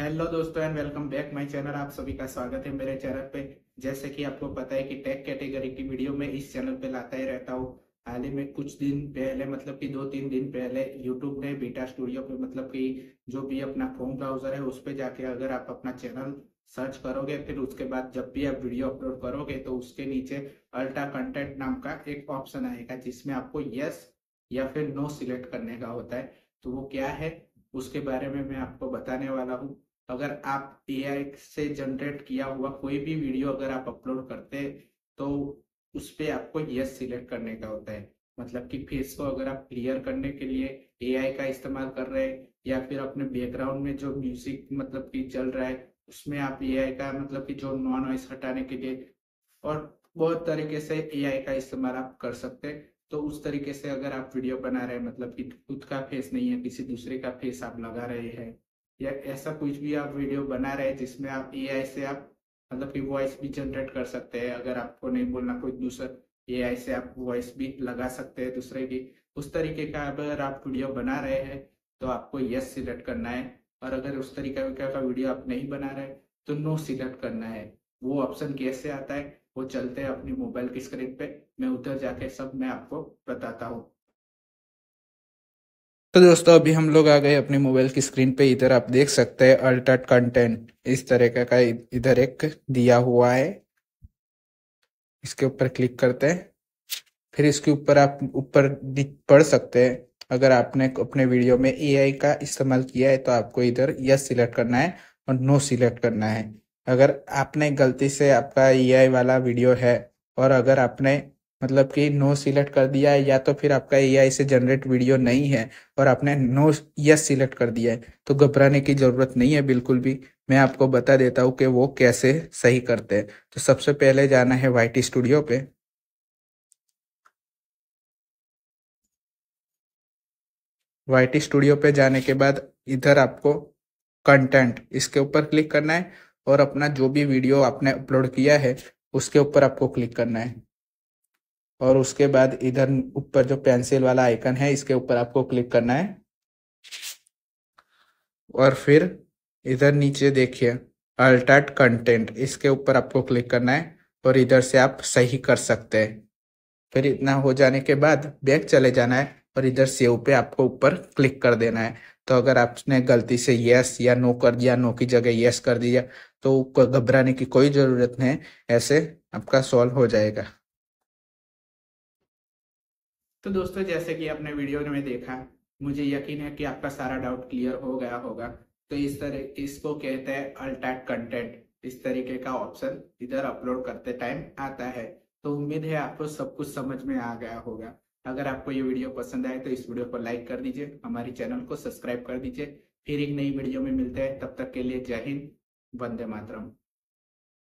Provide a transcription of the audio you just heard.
Hello दोस्तों and welcome back my channel. आप सभी का स्वागत है मेरे चैनल पे। जैसे कि आपको पता है कि टेक कैटेगरी की वीडियो मैं इस चैनल पे लाता ही रहता हूँ। हाल ही में कुछ दिन पहले मतलब कि 2-3 दिन पहले YouTube ने बीटा स्टूडियो पे मतलब कि जो भी अपना क्रोम ब्राउजर है उस पे जाके अगर आप अपना चैनल सर्च करोगे फिर उसके बाद जब भी आप वीडियो अपलोड करोगे तो उसके नीचे अल्टा कंटेंट नाम का एक ऑप्शन आएगा जिसमें आपको यस या फिर नो सिलेक्ट करने का होता है। तो वो क्या है उसके बारे में मैं आपको बताने वाला हूँ। अगर आप AI से जनरेट किया हुआ कोई भी वीडियो अगर आप अपलोड करते हैं तो उस पे आपको यस सिलेक्ट करने का होता है। मतलब कि फेस को अगर आप क्लियर करने के लिए AI का इस्तेमाल कर रहे हैं या फिर अपने बैकग्राउंड में जो म्यूजिक मतलब कि चल रहा है उसमें आप AI का मतलब कि जो नॉइस हटाने के लिए और बहुत तरीके से AI का इस्तेमाल आप कर सकते हैं। तो उस तरीके से अगर आप वीडियो बना रहे हैं मतलब कि खुद का फेस नहीं है किसी दूसरे का फेस आप लगा रहे हैं या ऐसा कुछ भी आप वीडियो बना रहे हैं जिसमें आप AI से आप मतलब कि वॉइस भी जनरेट कर सकते हैं। अगर आपको नहीं बोलना कोई दूसरा AI से आप वॉइस भी लगा सकते हैं दूसरे की। उस तरीके का अगर आप वीडियो बना रहे हैं तो आपको यस सिलेक्ट करना है और अगर उस तरीके का वीडियो आप नहीं बना रहे तो नो सिलेक्ट करना है। वो ऑप्शन कैसे आता है वो चलते हैं अपनी मोबाइल की स्क्रीन पे, मैं उधर जाके सब मैं आपको बताता हूँ। तो दोस्तों अभी हम लोग आ गए अपने मोबाइल की स्क्रीन पे। इधर आप देख सकते हैं अल्टर्ड कंटेंट इस तरह का इधर एक दिया हुआ है, इसके ऊपर क्लिक करते हैं। फिर इसके ऊपर आप ऊपर पढ़ सकते हैं अगर आपने अपने वीडियो में AI का इस्तेमाल किया है तो आपको इधर यस सिलेक्ट करना है और नो सिलेक्ट करना है। अगर आपने गलती से आपका AI वाला वीडियो है और अगर आपने मतलब कि नो सिलेक्ट कर दिया है या तो फिर आपका AI से जनरेट वीडियो नहीं है और आपने नो यस सिलेक्ट कर दिया है तो घबराने की ज़रूरत नहीं है बिल्कुल भी। मैं आपको बता देता हूँ कि वो कैसे सही करते हैं। तो सबसे पहले जाना है YT स्टूडियो पे। YT स्टूडियो पे जाने के बाद इधर आपको कंटेंट इसके ऊपर क्लिक करना है और अपना जो भी वीडियो आपने अपलोड किया है उसके ऊपर आपको क्लिक करना है और उसके बाद इधर ऊपर जो पेंसिल वाला आइकन है इसके ऊपर आपको क्लिक करना है। और फिर इधर नीचे देखिए अल्टर्ड कंटेंट इसके ऊपर आपको क्लिक करना है और इधर से आप सही कर सकते हैं। फिर इतना हो जाने के बाद बैक चले जाना है और इधर सेव पे आपको ऊपर क्लिक कर देना है। तो अगर आपने गलती से यस या नो कर दिया, नो की जगह यस कर दिया तो घबराने की कोई ज़रूरत नहीं, ऐसे आपका सॉल्व हो जाएगा। तो दोस्तों जैसे कि आपने वीडियो में देखा, मुझे यकीन है कि आपका सारा डाउट क्लियर हो गया होगा। तो इस तरह इसको कहते हैं अल्टर्ड कंटेंट। इस तरीके का ऑप्शन इधर अपलोड करते टाइम आता है। तो उम्मीद है आपको सब कुछ समझ में आ गया होगा। अगर आपको ये वीडियो पसंद आए तो इस वीडियो को लाइक कर दीजिए, हमारे चैनल को सब्सक्राइब कर दीजिए। फिर एक नई वीडियो में मिलते हैं, तब तक के लिए जय हिंद, वंदे मातरम।